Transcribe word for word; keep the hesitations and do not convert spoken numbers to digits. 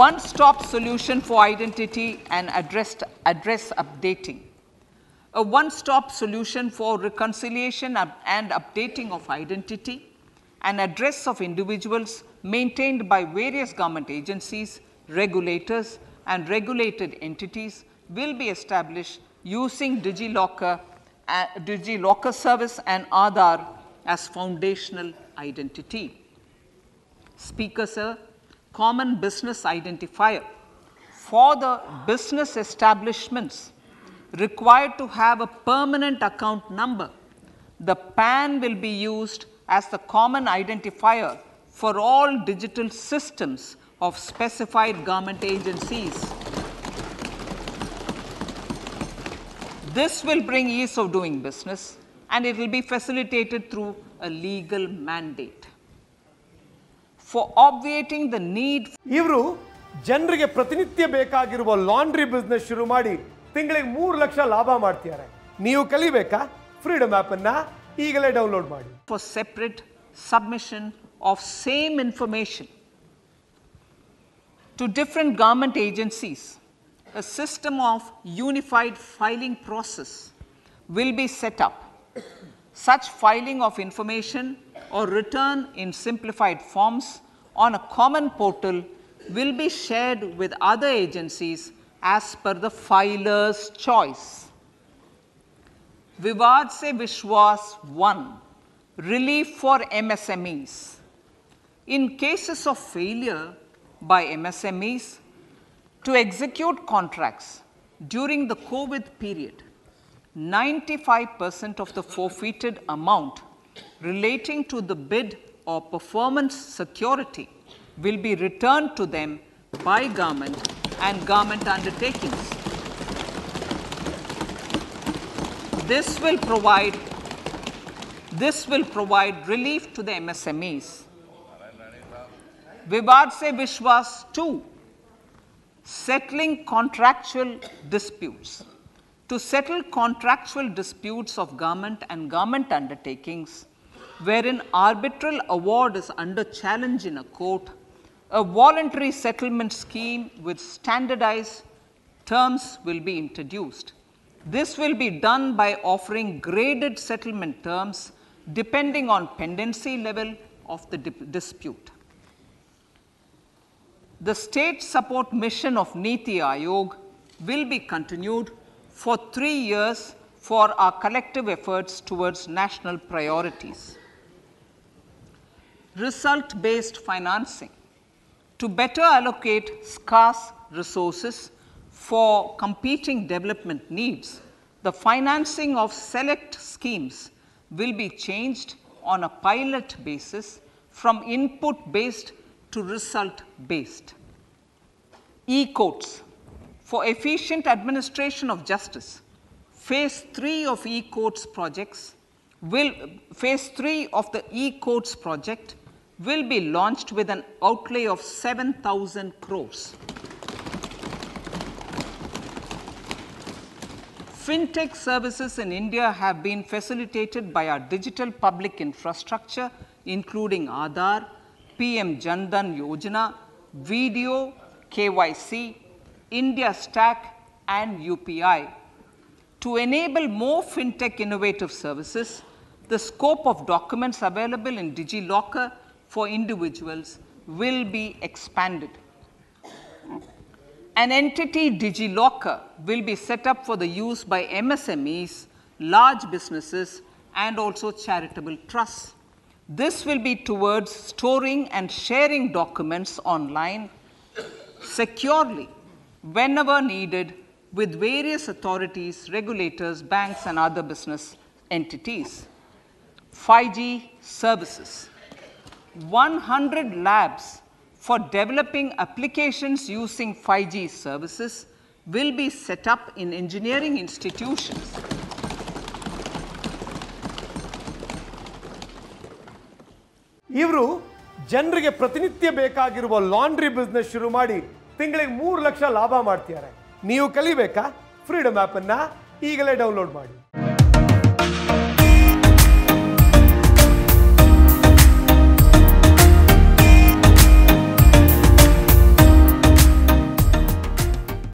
one-stop solution for identity and address, address updating, a one-stop solution for reconciliation and updating of identity and address of individuals maintained by various government agencies, regulators and regulated entities will be established using DigiLocker, uh, DigiLocker service and Aadhaar as foundational identity. Speaker, sir, common business identifier for the business establishments required to have a permanent account number. The P A N will be used as the common identifier for all digital systems of specified government agencies. This will bring ease of doing business and it will be facilitated through a legal mandate. For obviating the need... Ivru, janrige pratinitya bekagiruva laundry business shuru maadi, tingalige three laksha labha maadtiyare. Neevu kalibeka, Freedom app anna eegale download maadi. For separate submission of same information to different government agencies, a system of unified filing process will be set up. Such filing of information or return in simplified forms on a common portal will be shared with other agencies as per the filer's choice. Vivad se Vishwas one, relief for M S M Es. In cases of failure by M S M Es to execute contracts during the COVID period, ninety-five percent of the forfeited amount relating to the bid or performance security will be returned to them by government and government undertakings. This will provide This will provide relief to the M S M Es. Vivad se Vishwas two, settling contractual disputes. To settle contractual disputes of government and government undertakings, wherein arbitral award is under challenge in a court, a voluntary settlement scheme with standardized terms will be introduced. This will be done by offering graded settlement terms depending on pendency level of the dispute. The state support mission of Niti Aayog will be continued for three years for our collective efforts towards national priorities. Result-based financing to better allocate scarce resources for competing development needs, the financing of select schemes will be changed on a pilot basis from input-based to result-based. E-courts for efficient administration of justice. Phase three of e-courts projects will phase three of the e-courts project will be launched with an outlay of seven thousand crores. Fintech services in India have been facilitated by our digital public infrastructure, including Aadhaar, P M Jan Dhan Yojana, video, K Y C, India Stack and U P I. To enable more fintech innovative services, the scope of documents available in DigiLocker for individuals will be expanded. An entity DigiLocker will be set up for the use by M S M Es, large businesses and also charitable trusts. This will be towards storing and sharing documents online securely whenever needed with various authorities, regulators, banks and other business entities. five G services. one hundred labs for developing applications using five G services will be set up in engineering institutions. Ivru, janrige pratinitya bekagiruva laundry business shuru maadi, tingalige three laksha labha maadtiyare. Neevu kalibeka, Freedom app anna eegale download maadi.